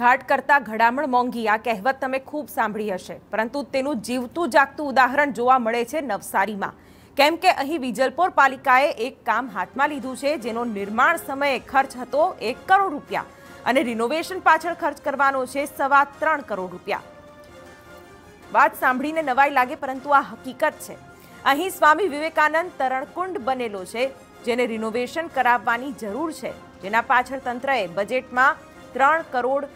ઘાટ કરતાં ઘડામણ મોંઘી, આ કહેવત તમે ખૂબ સાંભળી હશે, પરંતુ તેનું જીવતું જાગતું ઉદાહરણ જોવા મળે છે નવસારીમાં, કેમ કે અહીં વિજલપોર પાલિકાએ એક કામ હાથમાં લીધું છે જેનો નિર્માણ સમયે ખર્ચ હતો 1 કરોડ રૂપિયા અને રિનોવેશન પાછળ ખર્ચ કરવાનો છે 3.25 કરોડ રૂપિયા। વાત સાંભળીને નવાઈ લાગે પરંતુ આ હકીકત છે। અહીં સ્વામી વિવેકાનંદ તરણકુંડ બનેલો છે જેને રિનોવેશન કરાવવાની જરૂર છે, જેના પાછળ તંત્રએ બજેટમાં 3 કરોડ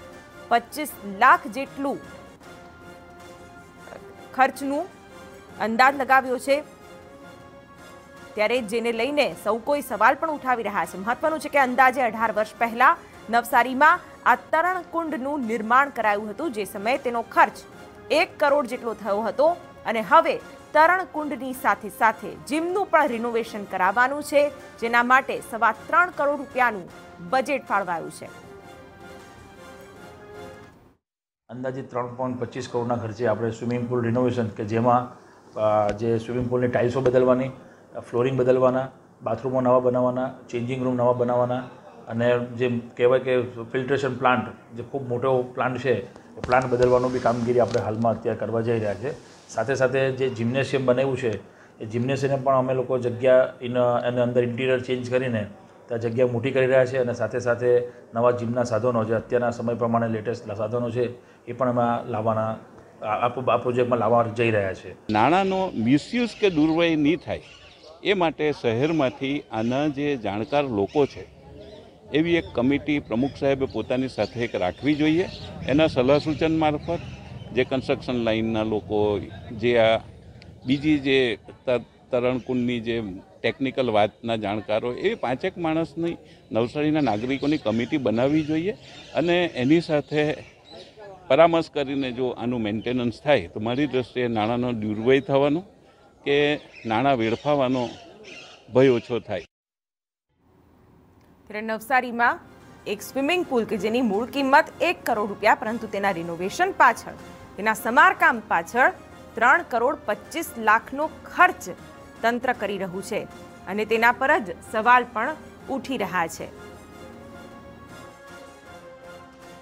25 લાખ જેટલું ખર્ચનું અંદાજ લગાવ્યો છે, ત્યારે જેને લઈને સૌ કોઈ સવાલ પણ ઉઠાવી રહ્યા છે। મહત્વનું છે કે અંદાજે 18 વર્ષ પહેલા નવસારીમાં આ તરણકુંડનું નિર્માણ કરાયું હતું, જે સમયે તેનો ખર્ચ 1 કરોડ જેટલો થયો હતો અને હવે તરણકુંડની સાથે સાથે જીમનું પણ રિનોવેશન કરાવવાનું છે, જેના માટે 3.25 કરોડ રૂપિયાનું બજેટ ફાળવાયું છે। અંદાજે 3.25 કરોડના ખર્ચે આપણે સ્વિમિંગ પુલ રિનોવેશન કે જેમાં જે સ્વિમિંગ પુલની ટાઇલ્સો બદલવાની, ફ્લોરિંગ બદલવાના, બાથરૂમો નવા બનાવવાના, ચેન્જિંગ રૂમ નવા બનાવવાના અને જે કહેવાય કે ફિલ્ટ્રેશન પ્લાન્ટ જે ખૂબ મોટો પ્લાન્ટ છે એ પ્લાન્ટ બદલવાનું બી કામગીરી આપણે હાલમાં અત્યારે કરવા જઈ રહ્યા છે। साथ साथ जो जिम्नेशियम बनाव्यू है जिम्नेशियम पर अमे लोग जगह इन अंदर इंटीरियर चेन्ज करीने त्या जगह मोटी कर रहा है और साथ साथ नवा जिमना साधनों अत्यारना समय प्रमाण लेटेस्ट साधनों से ये अमे लावाना आ प्रोजेक्ट में लावा जई रह्या छे। नाणांनो मिसयूज के दुर्व्यय नहीं थाय ए माटे शहेरमांथी आना जे जाणकार लोको छे एवी एक कमिटी प्रमुख साहेबे पोतानी साथे एक राखवी जोईए। एना सलाह सूचन मार्फत जे कंस्ट्रक्शन लाइनना लोको जे आ बीजी जे तरणकुंडनी जे टेक्निकल वातना जाणकारो ए 5 माणसनी नवसारीना नागरिकोनी कमिटी बनावी जोईए अने एनी साथे परामर्श करीने जो आनुं मेन्टेनन्स थाय तो मारी दृष्टिए नाणांनो दुर्व्यय थवानो के नाणां वेड़फावानो भय ओछो थाय। तेरे नवसारीमां एक स्विमिंग पूल के जेनी मूळ किंमत 1 करोड रुपया परंतु तेना रिनोवेशन पाछळ તેના સમારકામ પાછળ 3.25 કરોડ લાખનો ખર્ચ તંત્ર કરી રહ્યું છે અને તેના પર જ સવાલ પણ ઉઠી રહ્યા છે।